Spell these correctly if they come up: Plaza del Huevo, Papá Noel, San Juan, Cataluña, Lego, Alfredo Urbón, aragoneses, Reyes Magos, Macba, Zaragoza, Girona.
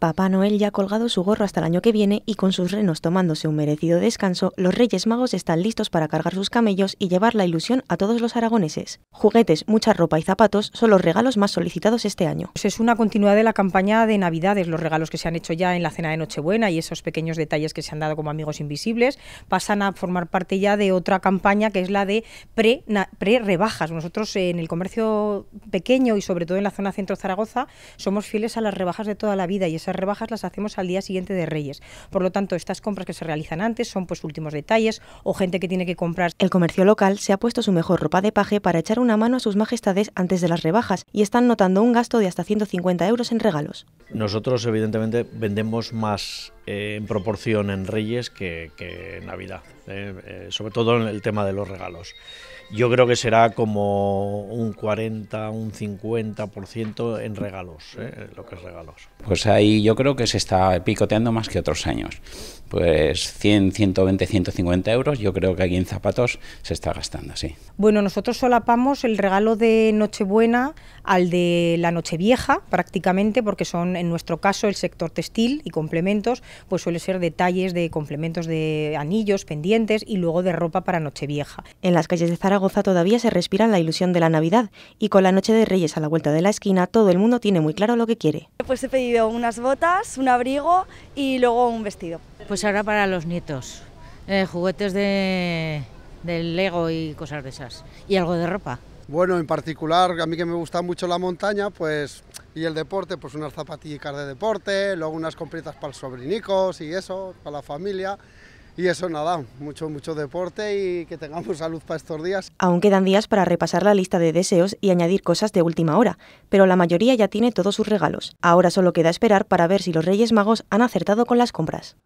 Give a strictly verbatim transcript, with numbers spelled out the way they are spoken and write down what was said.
Papá Noel ya ha colgado su gorro hasta el año que viene y con sus renos tomándose un merecido descanso, los Reyes Magos están listos para cargar sus camellos y llevar la ilusión a todos los aragoneses. Juguetes, mucha ropa y zapatos son los regalos más solicitados este año. Pues es una continuidad de la campaña de Navidades, los regalos que se han hecho ya en la cena de Nochebuena y esos pequeños detalles que se han dado como amigos invisibles pasan a formar parte ya de otra campaña que es la de pre-rebajas. Nosotros en el comercio pequeño y sobre todo en la zona centro de Zaragoza somos fieles a las rebajas de toda la vida y esas rebajas las hacemos al día siguiente de Reyes. Por lo tanto, estas compras que se realizan antes son pues últimos detalles o gente que tiene que comprar. El comercio local se ha puesto su mejor ropa de paje para echar una mano a sus majestades antes de las rebajas y están notando un gasto de hasta ciento cincuenta euros en regalos. Nosotros, evidentemente, vendemos más eh, en proporción en Reyes que, que en Navidad, eh, eh, sobre todo en el tema de los regalos. Yo creo que será como un cuarenta, un cincuenta por ciento en regalos, ¿eh? Lo que es regalos. Pues ahí yo creo que se está picoteando más que otros años. Pues cien, ciento veinte, ciento cincuenta euros, yo creo que aquí en zapatos se está gastando, sí. Bueno, nosotros solapamos el regalo de Nochebuena al de la Nochevieja, prácticamente, porque son, en nuestro caso, el sector textil y complementos, pues suele ser detalles de complementos de anillos, pendientes y luego de ropa para Nochevieja. En las calles de Zaragoza todavía se respira la ilusión de la Navidad y con la noche de Reyes a la vuelta de la esquina todo el mundo tiene muy claro lo que quiere. Pues he pedido unas botas, un abrigo y luego un vestido. Pues ahora para los nietos, eh, juguetes de, de Lego y cosas de esas y algo de ropa. Bueno, en particular, a mí que me gusta mucho la montaña pues y el deporte, pues unas zapatillas de deporte, luego unas compritas para los sobrinicos y eso, para la familia. Y eso nada, mucho, mucho deporte y que tengamos salud para estos días. Aún quedan días para repasar la lista de deseos y añadir cosas de última hora, pero la mayoría ya tiene todos sus regalos. Ahora solo queda esperar para ver si los Reyes Magos han acertado con las compras.